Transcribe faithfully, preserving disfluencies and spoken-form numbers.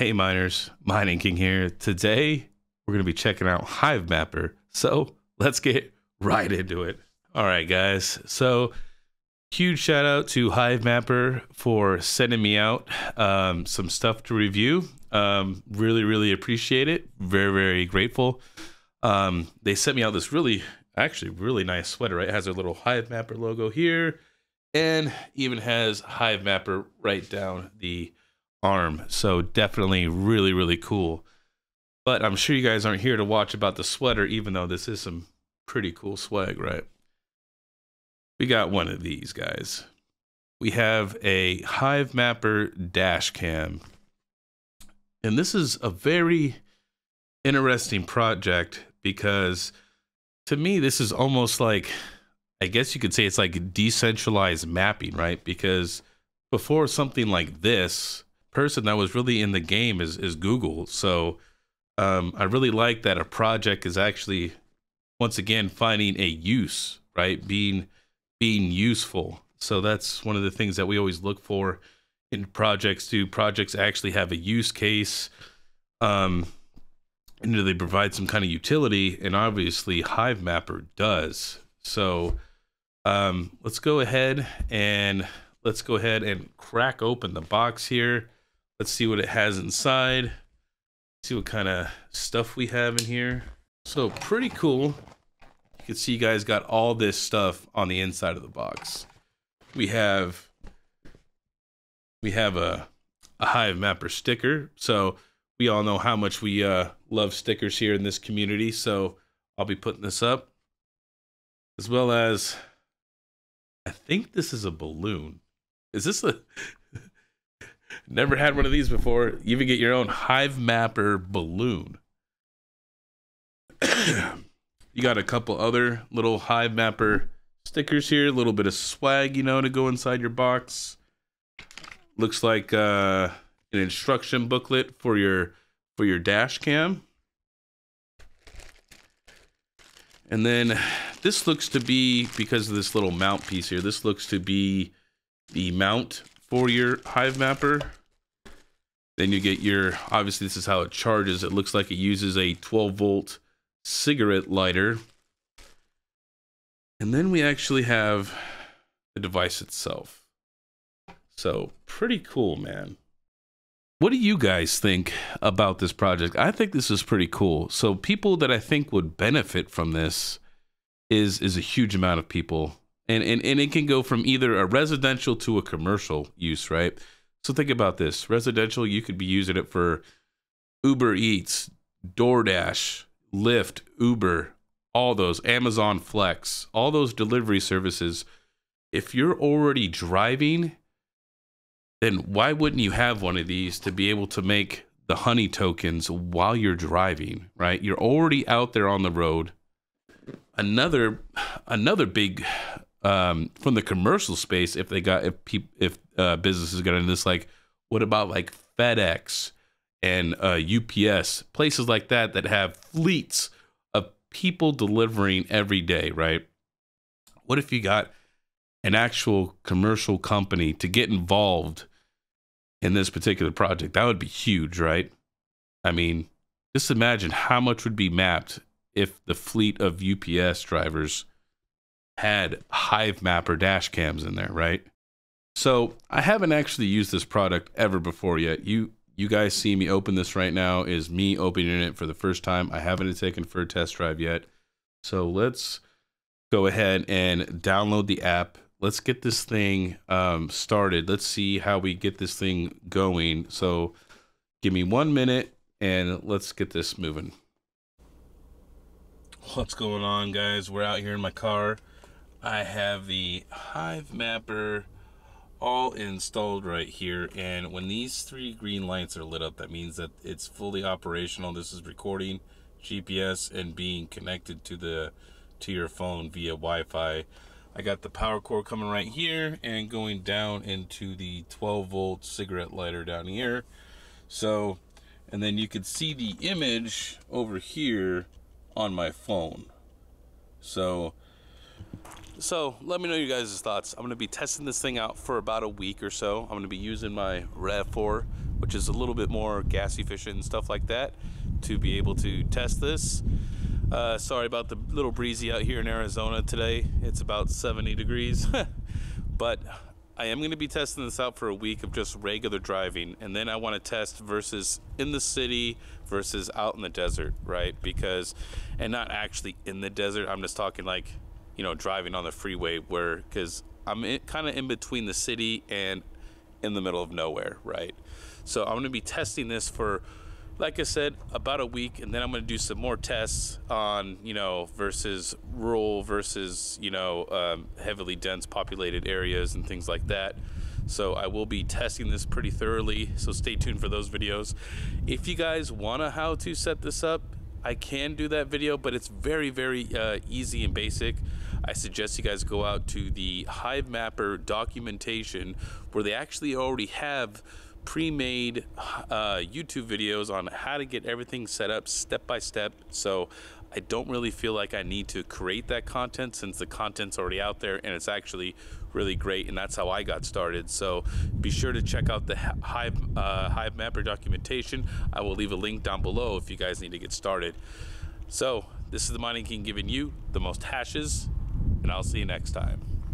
Hey miners, Mining King here. Today we're going to be checking out Hivemapper, so let's get right into it. All right guys, so huge shout out to Hivemapper for sending me out um, some stuff to review. Um, really, really appreciate it. Very, very grateful. Um, they sent me out this really, actually really nice sweater, right? It has a little Hivemapper logo here and even has Hivemapper right down the arm, so definitely really really cool. But I'm sure you guys aren't here to watch about the sweater, even though this is some pretty cool swag, right? We got one of these guys. We have a Hivemapper dash cam, and this is a very interesting project because to me this is almost like, I guess you could say it's like decentralized mapping, right? Because before something like this, person that was really in the game is, is Google. So um, I really like that a project is actually, once again, finding a use, right? Being, being useful. So that's one of the things that we always look for in projects. Do projects actually have a use case? Um, and do they provide some kind of utility? And obviously Hivemapper does. So um, let's go ahead and let's go ahead and crack open the box here. Let's see what it has inside. See what kind of stuff we have in here. So pretty cool. You can see you guys got all this stuff on the inside of the box. We have we have a, a Hivemapper sticker. So we all know how much we uh, love stickers here in this community. So I'll be putting this up, as well as I think this is a balloon. Is this a never had one of these before? You even get your own Hivemapper balloon. You got a couple other little Hivemapper stickers here, a little bit of swag, you know, to go inside your box. Looks like uh, an instruction booklet for your for your dash cam. And then this looks to be, because of this little mount piece here, this looks to be the mount for your Hivemapper. Then you get your, obviously this is how it charges. It looks like it uses a twelve volt cigarette lighter. And then we actually have the device itself. So pretty cool, man. What do you guys think about this project? I think this is pretty cool. So people that I think would benefit from this is is a huge amount of people. And, and, and it can go from either a residential to a commercial use, right? So think about this. Residential, you could be using it for Uber Eats, DoorDash, Lyft, Uber, all those, Amazon Flex, all those delivery services. If you're already driving, then why wouldn't you have one of these to be able to make the honey tokens while you're driving, right? You're already out there on the road. Another, another big... Um, from the commercial space, if they got, if people, if uh, businesses got into this, like, what about like FedEx and uh, U P S, places like that that have fleets of people delivering every day, right? What if you got an actual commercial company to get involved in this particular project? That would be huge, right? I mean, just imagine how much would be mapped if the fleet of U P S drivers had Hivemapper dash cams in there, right? So I haven't actually used this product ever before yet. You you guys see me open this right now is me opening it for the first time. I haven't taken for a test drive yet. So let's go ahead and download the app. Let's get this thing um, started. Let's see how we get this thing going. So give me one minute and let's get this moving. What's going on, guys? We're out here in my car. I have the Hivemapper all installed right here, and when these three green lights are lit up, that means that it's fully operational. This is recording, G P S, and being connected to the to your phone via Wi-Fi. I got the power cord coming right here and going down into the twelve volt cigarette lighter down here. So, and then you could see the image over here on my phone. So So let me know your guys' thoughts. I'm going to be testing this thing out for about a week or so. I'm going to be using my RAV four which is a little bit more gas efficient and stuff like that, to be able to test this. Uh, sorry about the little breezy out here in Arizona today. It's about seventy degrees, but I am going to be testing this out for a week of just regular driving, and then I want to test versus in the city versus out in the desert, right? Because, and not actually in the desert, I'm just talking like, you know, driving on the freeway where, because I'm kind of in between the city and in the middle of nowhere, right? So I'm going to be testing this for, like I said, about a week, and then I'm going to do some more tests on, you know, versus rural versus, you know, um, heavily dense populated areas and things like that. So I will be testing this pretty thoroughly, so stay tuned for those videos. If you guys want to how to set this up, I can do that video, but it's very, very uh, easy and basic. I suggest you guys go out to the Hivemapper documentation, where they actually already have pre-made uh, YouTube videos on how to get everything set up step by step. So I don't really feel like I need to create that content, since the content's already out there, and it's actually really great, and that's how I got started. So be sure to check out the Hive, uh, Hivemapper documentation. I will leave a link down below if you guys need to get started. So this is the Mining King giving you the most hashes, and I'll see you next time.